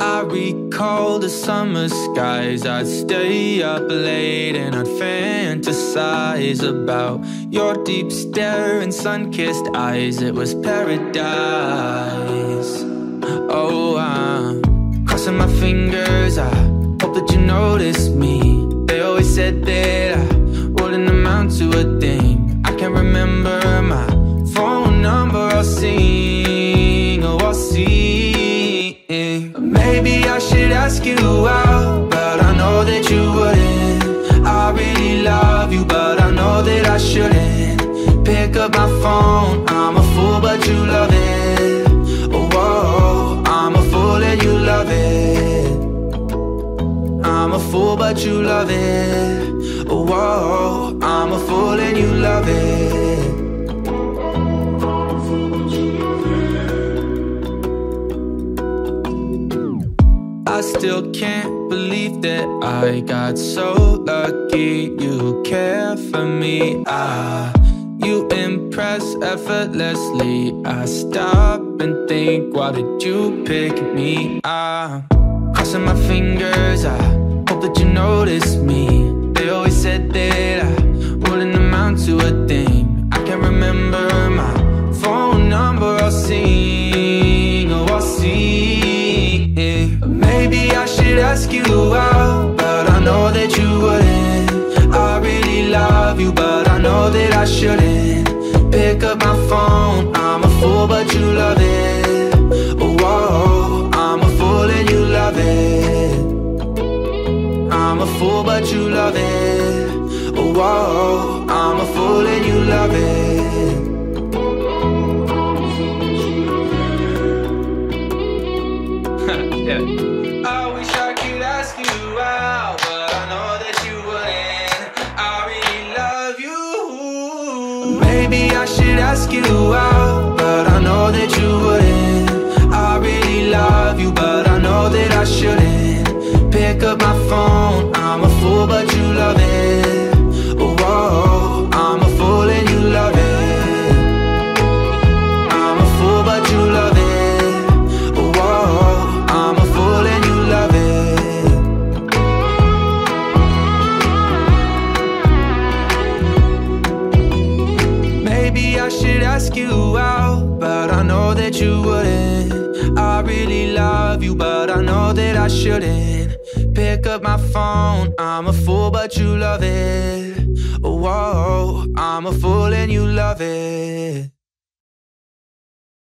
I recall the summer skies. I'd stay up late and I'd fantasize about your deep stare and sun-kissed eyes. It was paradise. Oh, I'm crossing my fingers, I hope that you notice me. They always said that I wouldn't amount to a thing. I can't remember my phone number. I'll sing, oh, I'll sing. Maybe I should ask you out, but I know that you wouldn't. I really love you, but I know that I shouldn't. Pick up my phone, I'm a fool, but you love it. Oh, whoa, I'm a fool and you love it. I'm a fool, but you love it. Oh, whoa, I'm a fool and you love it. I still can't believe that I got so lucky. You care for me, you impress effortlessly. I stop and think, why did you pick me? I'm crossing my fingers, I hope that you notice me. They always said that I wouldn't amount to a thing. I can't remember my phone number. I'll sing, oh, I'll sing. Maybe I should ask you out, but I know that you wouldn't. I really love you, but I know that I shouldn't. Pick up my phone, I'm a fool, but you love it. Oh, whoa, I'm a fool and you love it. I'm a fool, but you love it. Oh, whoa, I'm a fool and you love it. Yeah. I wish I could ask you out, but I know that you wouldn't. I really love you. Maybe I should ask you out, but I know that you wouldn't. I really love you, but I know that I shouldn't. Pick up my phone, I'm a fool, but you love it. Oh, whoa, I'm a fool and you love it. I'm a fool, but you love it. Ask you out, but I know that you wouldn't. I really love you, but I know that I shouldn't. Pick up my phone, I'm a fool, but you love it. Oh, whoa, I'm a fool and you love it.